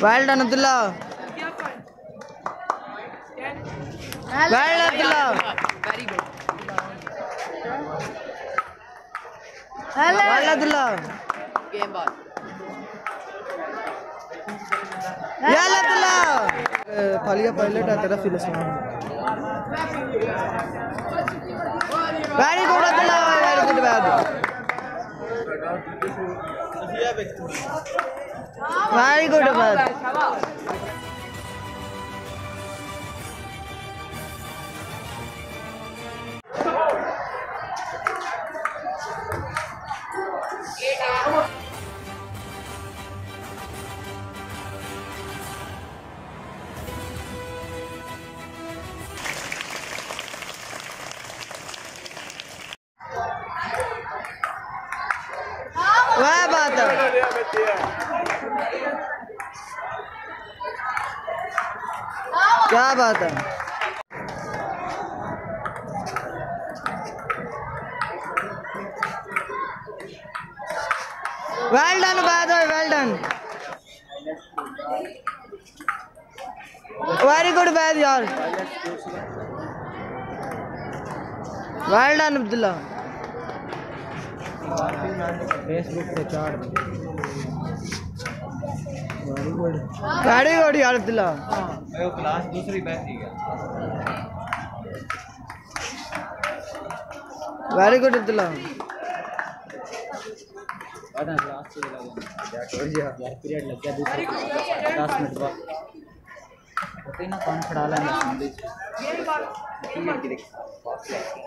Well done, Abdullah. Well done, Abdullah. Very good. Well done, Abdullah. Game ball. Well done, Abdullah. Thalia pilot at the finish. Very good, Abdullah. Very good, bad. Very good about क्या बात है well done by the way well done very good bad yaar well done Abdullah Facebook पे चार very good yaar Abdullah वो class दूसरी batch ही गया very good Abdullah आधा क्लास से लगा यार पीरियड लग गया दूसरा 10 मिनट बाद पता ही ना कौन खड़ा है ना संदेश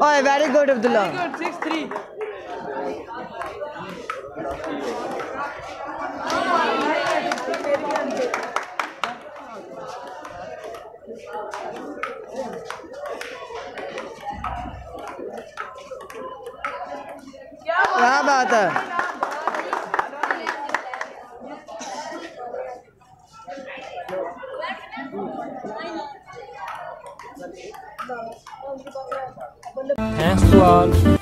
Oh, very good, Abdullah. Very good, 6-3. क्या बात है Thanks to all.